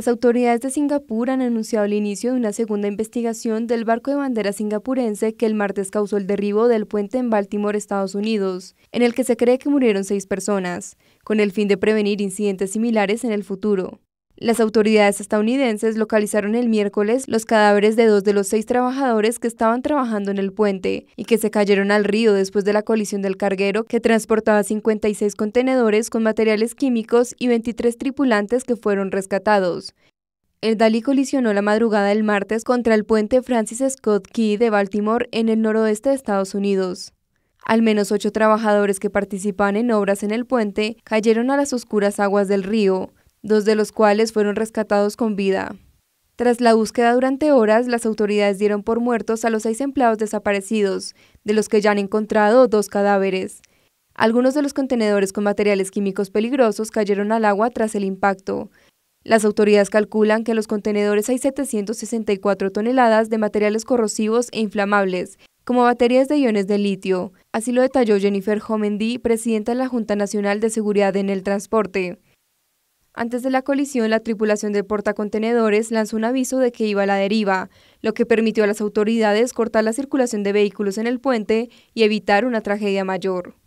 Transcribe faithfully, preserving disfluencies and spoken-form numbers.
Las autoridades de Singapur han anunciado el inicio de una segunda investigación del barco de bandera singapurense que el martes causó el derribo del puente en Baltimore, Estados Unidos, en el que se cree que murieron seis personas, con el fin de prevenir incidentes similares en el futuro. Las autoridades estadounidenses localizaron el miércoles los cadáveres de dos de los seis trabajadores que estaban trabajando en el puente y que se cayeron al río después de la colisión del carguero que transportaba cincuenta y seis contenedores con materiales químicos y veintitrés tripulantes que fueron rescatados. El Dali colisionó la madrugada del martes contra el puente Francis Scott Key de Baltimore en el noroeste de Estados Unidos. Al menos ocho trabajadores que participaban en obras en el puente cayeron a las oscuras aguas del río, dos de los cuales fueron rescatados con vida. Tras la búsqueda durante horas, las autoridades dieron por muertos a los seis empleados desaparecidos, de los que ya han encontrado dos cadáveres. Algunos de los contenedores con materiales químicos peligrosos cayeron al agua tras el impacto. Las autoridades calculan que en los contenedores hay setecientas sesenta y cuatro toneladas de materiales corrosivos e inflamables, como baterías de iones de litio. Así lo detalló Jennifer Homendy, presidenta de la Junta Nacional de Seguridad en el Transporte. Antes de la colisión, la tripulación del portacontenedores lanzó un aviso de que iba a la deriva, lo que permitió a las autoridades cortar la circulación de vehículos en el puente y evitar una tragedia mayor.